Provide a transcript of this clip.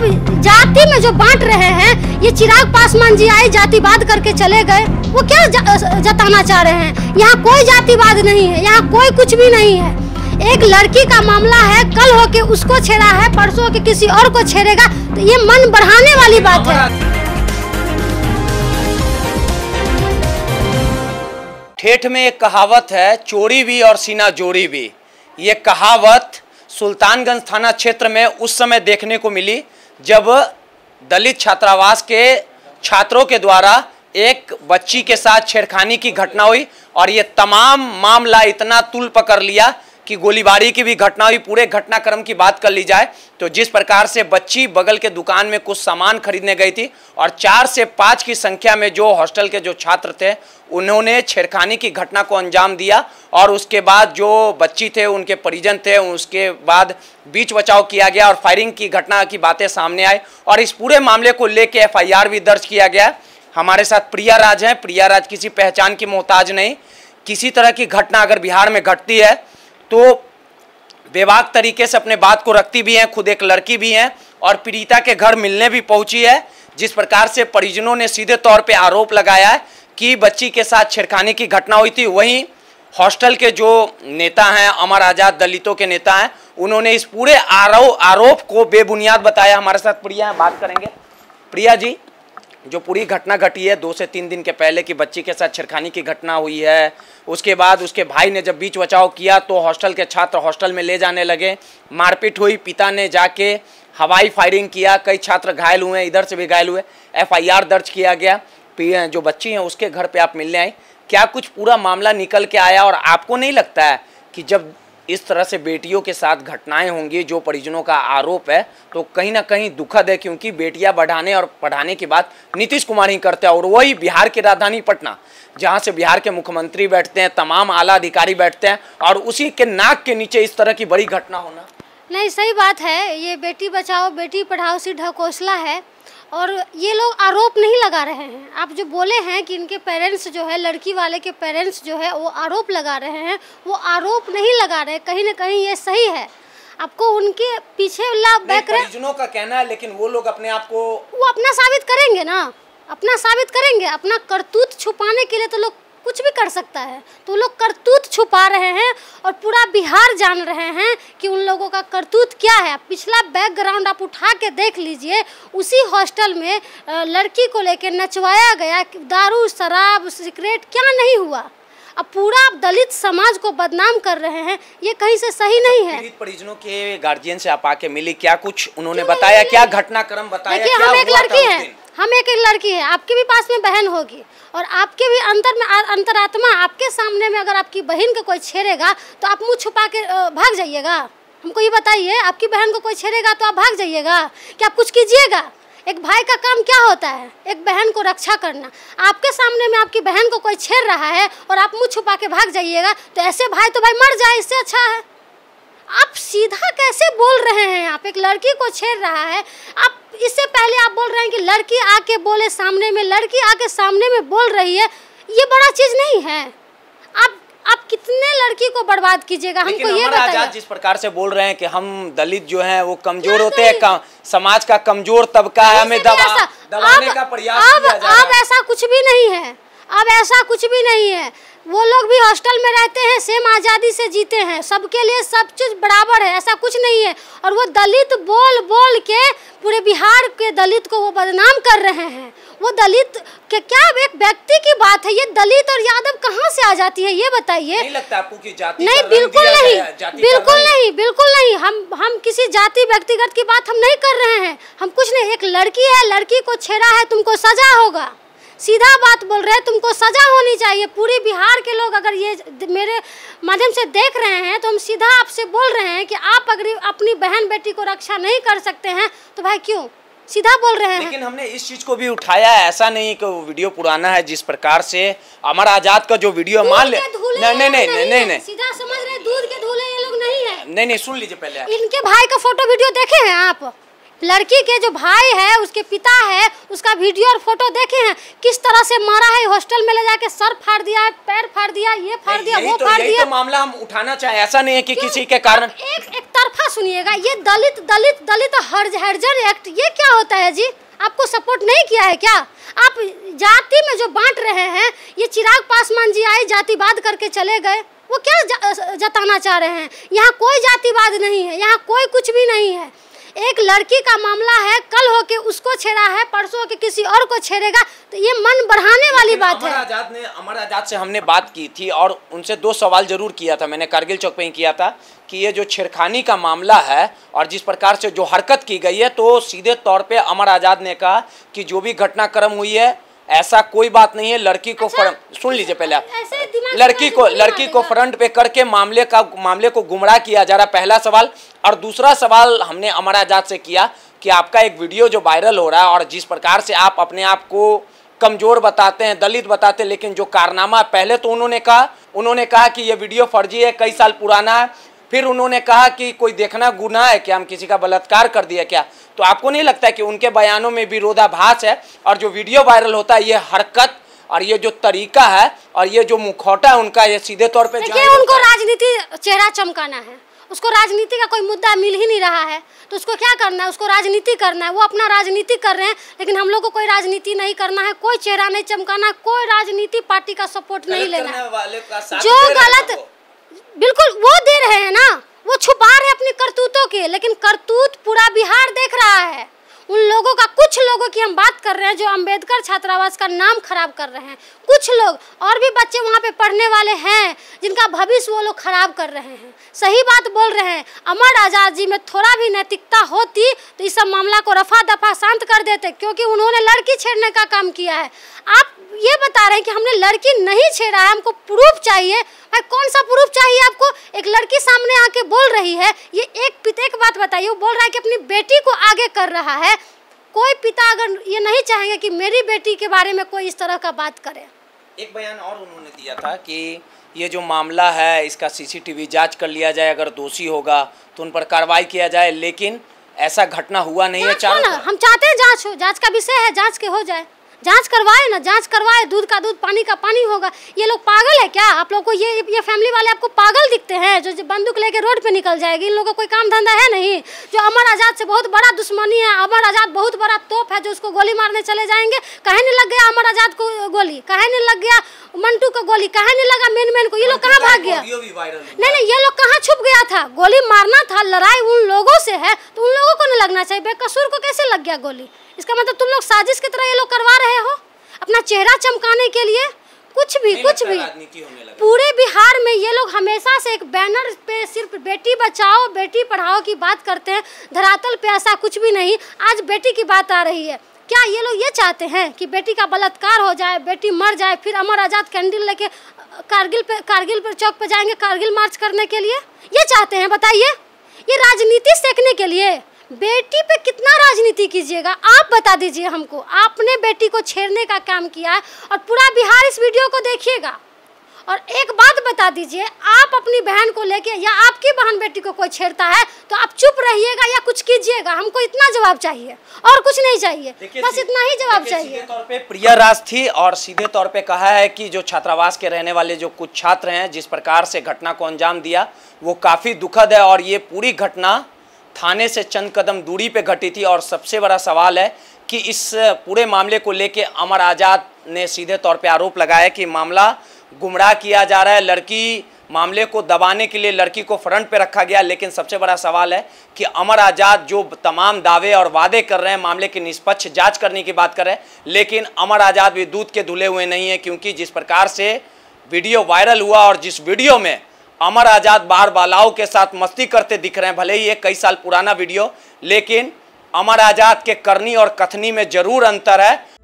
आप जाति में जो बांट रहे हैं, ये चिराग पासवान जी आए जातिवाद करके चले गए, वो क्या जताना चाह रहे हैं? यहाँ कोई जातिवाद नहीं है, यहाँ कोई कुछ भी नहीं है। एक लड़की का मामला है, कल होके उसको छेड़ा है, परसों के किसी और को छेड़ेगा, तो ये मन बढ़ाने वाली बात है। ठेठ में एक कहावत है, चोरी भी और सीना जोरी भी। ये कहावत सुल्तानगंज थाना क्षेत्र में उस समय देखने को मिली जब दलित छात्रावास के छात्रों के द्वारा एक बच्ची के साथ छेड़खानी की घटना हुई और ये तमाम मामला इतना तूल पकड़ लिया कि गोलीबारी की भी घटना हुई। पूरे घटनाक्रम की बात कर ली जाए तो जिस प्रकार से बच्ची बगल के दुकान में कुछ सामान खरीदने गई थी और 4 से 5 की संख्या में जो हॉस्टल के जो छात्र थे उन्होंने छेड़खानी की घटना को अंजाम दिया और उसके बाद जो बच्ची थे उनके परिजन थे, उसके बाद बीच बचाव किया गया और फायरिंग की घटना की बातें सामने आई और इस पूरे मामले को लेकर FIR भी दर्ज किया गया। हमारे साथ प्रिया राज हैं। प्रिया राज किसी पहचान की मोहताज नहीं, किसी तरह की घटना अगर बिहार में घटती है तो बेबाक तरीके से अपने बात को रखती भी हैं, खुद एक लड़की भी हैं और पीड़िता के घर मिलने भी पहुंची है। जिस प्रकार से परिजनों ने सीधे तौर पे आरोप लगाया है कि बच्ची के साथ छेड़खानी की घटना हुई थी। वहीं हॉस्टल के जो नेता हैं, अमर आज़ाद दलितों के नेता हैं, उन्होंने इस पूरे आरोप को बेबुनियाद बताया। हमारे साथ प्रिया बात करेंगे। प्रिया जी, जो पूरी घटना घटी है 2 से 3 दिन के पहले की बच्ची के साथ छेड़खानी की घटना हुई है, उसके बाद उसके भाई ने जब बीच बचाव किया तो हॉस्टल के छात्र हॉस्टल में ले जाने लगे, मारपीट हुई, पिता ने जाके हवाई फायरिंग किया, कई छात्र घायल हुए, इधर से भी घायल हुए, FIR दर्ज किया गया। जो बच्ची हैं उसके घर पे आप मिलने आई, क्या कुछ पूरा मामला निकल के आया? और आपको नहीं लगता है कि जब इस तरह से बेटियों के साथ घटनाएं होंगी, जो परिजनों का आरोप है, तो कहीं ना कहीं दुखद है, क्योंकि बेटियां बढ़ाने और पढ़ाने की बात नीतीश कुमार ही करते हैं और वही बिहार की राजधानी पटना, जहां से बिहार के मुख्यमंत्री बैठते हैं, तमाम आला अधिकारी बैठते हैं और उसी के नाक के नीचे इस तरह की बड़ी घटना होना। नहीं, सही बात है, ये बेटी बचाओ बेटी पढ़ाओ सी ढकोसला है और ये लोग आरोप नहीं लगा रहे हैं। आप जो बोले हैं कि इनके पेरेंट्स जो है, लड़की वाले के पेरेंट्स जो है वो आरोप लगा रहे हैं, वो आरोप नहीं लगा रहे, कहीं ना कहीं ये सही है। आपको उनके पीछे परिजनों का कहना है, लेकिन वो लोग अपने आप को वो अपना साबित करेंगे ना, अपना साबित करेंगे। अपना करतूत छुपाने के लिए तो लोग कुछ भी कर सकता है, तो लोग करतूत छुपा रहे हैं और पूरा बिहार जान रहे हैं कि उन लोगों का करतूत क्या है। पिछला बैकग्राउंड आप उठा के देख लीजिए, उसी हॉस्टल में लड़की को लेकर नचवाया गया, दारू शराब सिगरेट क्या नहीं हुआ। अब पूरा आप दलित समाज को बदनाम कर रहे हैं, ये कहीं से सही नहीं है। पीड़ित परिजनों के गार्जियन से आप आके मिली, क्या कुछ उन्होंने बताया, क्या घटनाक्रम बताया? देखिए, हम एक लड़की है, हम एक लड़की है, आपके भी पास में बहन होगी और आपके भी अंतर में अंतरात्मा, आपके सामने में अगर आपकी बहन को कोई छेड़ेगा तो आप मुंह छुपा के भाग जाइएगा? हमको ये बताइए, आपकी बहन को कोई छेड़ेगा तो आप भाग जाइएगा कि आप कुछ कीजिएगा? एक भाई का काम क्या होता है? एक बहन को रक्षा करना। आपके सामने में आपकी बहन को कोई छेड़ रहा है और आप मुंह छुपा के भाग जाइएगा, तो ऐसे भाई तो भाई मर जाए, इससे अच्छा है। आप सीधा कैसे बोल रहे हैं? आप एक लड़की को छेड़ रहा है, आप इससे पहले आप बोल रहे हैं कि लड़की आके बोले सामने में, लड़की आके सामने में बोल रही है, ये बड़ा चीज़ नहीं है। आप कितने लड़की को बर्बाद कीजिएगा, हमको ये बताइए। जिस प्रकार से बोल रहे हैं कि हम दलित जो हैं वो कमजोर होते हैं, समाज का कमजोर तबका है, हमें दबाने का प्रयास किया जा रहा है। अब ऐसा कुछ भी नहीं है, अब ऐसा कुछ भी नहीं है। वो लोग भी हॉस्टल में रहते हैं, सेम आज़ादी से जीते हैं, सबके लिए सब चीज़ बराबर है, ऐसा कुछ नहीं है। और वो दलित बोल बोल के पूरे बिहार के दलित को वो बदनाम कर रहे हैं। वो दलित के क्या एक व्यक्ति की बात है? ये दलित और यादव कहाँ से आ जाती है, ये बताइए। नहीं लगता आपको कि जाति? नहीं, बिल्कुल नहीं, बिल्कुल नहीं, बिल्कुल नहीं। हम किसी जाति व्यक्तिगत की बात हम नहीं कर रहे हैं, हम कुछ नहीं। एक लड़की है, लड़की को छेड़ा है, तुमको सजा होगा, सीधा बात बोल रहे हैं, तुमको सजा होनी चाहिए। पूरे बिहार के लोग अगर ये मेरे माध्यम से देख रहे हैं तो हम सीधा आपसे बोल रहे हैं कि आप अगर अपनी बहन बेटी को रक्षा नहीं कर सकते हैं तो भाई क्यों, सीधा बोल रहे हैं। लेकिन हमने इस चीज को भी उठाया है, ऐसा नहीं कि वो वीडियो पुराना है। जिस प्रकार से अमर आजाद का जो वीडियो मान सीधा समझ रहे, दूध के धूले ये लोग नहीं है। नहीं, सुन लीजिए पहले। इनके भाई का फोटो वीडियो देखे हैं आप? लड़की के जो भाई है उसके पिता है उसका वीडियो और फोटो देखे हैं, किस तरह से मारा है, हॉस्टल में ले जाके सर फाड़ दिया, पैर फाड़ दिया, ये फाड़ दिया, वो फाड़ दिया। मामला हम उठाना चाहे, ऐसा नहीं है कि किसी के कारण। एक तरफा सुनिएगा, ये दलित दलित दलित हर्जर एक्ट, ये क्या होता है जी? आपको सपोर्ट नहीं किया है क्या? आप जाति में जो बांट रहे हैं, ये चिराग पासवान जी आए जातिवाद करके चले गए, वो क्या जताना चाह रहे हैं? यहाँ कोई जातिवाद नहीं है, यहाँ कोई कुछ भी नहीं है। एक लड़की का मामला है, कल होके उसको छेड़ा है, परसों के किसी और को छेड़ेगा, तो ये मन बढ़ाने वाली बात है। अमर आजाद से हमने बात की थी और उनसे दो सवाल जरूर किया था, मैंने कारगिल चौक पे ही किया था कि ये जो छेड़खानी का मामला है और जिस प्रकार से जो हरकत की गई है, तो सीधे तौर पे अमर आजाद ने कहा कि जो भी घटनाक्रम हुई है ऐसा कोई बात नहीं है, लड़की को सुन लीजिए पहले आप, लड़की को फ्रंट पे करके मामले को गुमराह किया जा रहा, पहला सवाल। और दूसरा सवाल हमने अमर आजाद से किया कि आपका एक वीडियो जो वायरल हो रहा है और जिस प्रकार से आप अपने आप को कमजोर बताते हैं, दलित बताते हैं, लेकिन जो कारनामा, पहले तो उन्होंने कहा कि ये वीडियो फर्जी है, कई साल पुराना है, फिर उन्होंने कहा कि कोई देखना गुनाह है कि हम किसी का बलात्कार कर दिया क्या? तो आपको नहीं लगता है कि उनके बयानों में विरोधाभास है? और जो वीडियो वायरल होता है, ये हरकत और ये जो तरीका है और ये जो मुखौटा है उनका, ये सीधे तौर पे उनको राजनीति चेहरा चमकाना है, उसको राजनीति का कोई मुद्दा मिल ही नहीं रहा है तो उसको क्या करना है? उसको राजनीति करना है, वो अपना राजनीति कर रहे हैं, लेकिन हम लोग को कोई राजनीति नहीं करना है, कोई चेहरा नहीं चमकाना, कोई राजनीति पार्टी का सपोर्ट नहीं लेना। जो गलत बिल्कुल वो दे रहे हैं ना, वो छुपा रहे हैं अपनी करतूतों के, लेकिन करतूत पूरा बिहार देख रहा है। उन लोगों का, कुछ लोगों की हम बात कर रहे हैं जो अंबेडकर छात्रावास का नाम खराब कर रहे हैं, कुछ लोग और भी बच्चे वहाँ पे पढ़ने वाले हैं जिनका भविष्य वो लोग खराब कर रहे हैं। सही बात बोल रहे हैं। अमर आजाद जी में थोड़ा भी नैतिकता होती तो इस सब मामला को रफा दफा शांत कर देते, क्योंकि उन्होंने लड़की छेड़ने का काम किया है। आप ये बता रहे हैं कि हमने लड़की नहीं छेड़ा है, हमको प्रूफ चाहिए। भाई कौन सा प्रूफ चाहिए आपको? एक लड़की सामने आके बोल रही है, ये एक बात बताइए, वो बोल रहा है कि अपनी बेटी को आगे कर रहा है। कोई पिता अगर ये नहीं चाहेंगे कि मेरी बेटी के बारे में कोई इस तरह का बात करे। एक बयान और उन्होंने दिया था कि ये जो मामला है इसका सीसीटीवी जांच कर लिया जाए, अगर दोषी होगा तो उन पर कार्रवाई किया जाए, लेकिन ऐसा घटना हुआ नहीं है। हम चाहते हैं जाँच हो, जाँच का विषय है, जाँच के हो जाए, जांच करवाए ना, जांच करवाए, दूध का दूध पानी का पानी होगा। ये लोग पागल है क्या? आप लोग को ये फैमिली वाले आपको पागल दिखते हैं जो बंदूक लेके रोड पे निकल जाएगी? इन लोगों का कोई काम धंधा है नहीं। जो अमर आजाद से बहुत बड़ा दुश्मनी है, अमर आजाद बहुत बड़ा तोप है, जो उसको गोली मारने चले जाएंगे। काहे नहीं लग गया अमर आजाद को गोली, काहे नहीं लग गया मंटू को गोली, काहे नहीं लगा मेन को? ये लोग कहाँ भाग गया? नहीं, ये लोग कहाँ छुप गया था? गोली मारना था, लड़ाई उन लोगों से है तो उन लोगों को नहीं लगना चाहिए। बेकसूर को कैसे लग गया गोली? इसका मतलब तुम लोग साजिश की तरह ये लोग करवा रहे हो अपना चेहरा चमकाने के लिए। कुछ भी पूरे बिहार में ये लोग हमेशा से एक बैनर पे सिर्फ बेटी बचाओ बेटी पढ़ाओ की बात करते हैं, धरातल पे ऐसा कुछ भी नहीं। आज बेटी की बात आ रही है, क्या ये लोग ये चाहते हैं कि बेटी का बलात्कार हो जाए, बेटी मर जाए, फिर अमर आजाद कैंडल लेके कारगिल चौक पे जाएंगे कारगिल मार्च करने के लिए? ये चाहते हैं? बताइए, ये राजनीति सेकने के लिए। बेटी पे कितना राजनीति कीजिएगा आप, बता दीजिए हमको। आपने बेटी को छेड़ने का काम किया है और पूरा बिहार इस वीडियो को देखिएगा। और एक बात बता दीजिए, आप अपनी बहन को लेके या आपकी बहन बेटी को कोई छेड़ता है तो आप चुप रहिएगा या कुछ कीजिएगा। हमको इतना जवाब चाहिए और कुछ नहीं चाहिए, बस इतना ही जवाब चाहिए। सीधे तौर पे प्रिया राज थी और सीधे तौर पे कहा है कि जो छात्रावास के रहने वाले जो कुछ छात्र हैं जिस प्रकार से घटना को अंजाम दिया वो काफी दुखद है और ये पूरी घटना थाने से चंद कदम दूरी पे घटी थी। और सबसे बड़ा सवाल है कि इस पूरे मामले को लेके अमर आजाद ने सीधे तौर पे आरोप लगाया कि मामला गुमराह किया जा रहा है, लड़की मामले को दबाने के लिए लड़की को फ्रंट पे रखा गया। लेकिन सबसे बड़ा सवाल है कि अमर आजाद जो तमाम दावे और वादे कर रहे हैं, मामले की निष्पक्ष जाँच करने की बात कर रहे हैं, लेकिन अमर आजाद भी दूध के धुले हुए नहीं है, क्योंकि जिस प्रकार से वीडियो वायरल हुआ और जिस वीडियो में अमर आजाद बार बालाओं के साथ मस्ती करते दिख रहे हैं, भले ही ये कई साल पुराना वीडियो, लेकिन अमर आजाद के करनी और कथनी में जरूर अंतर है।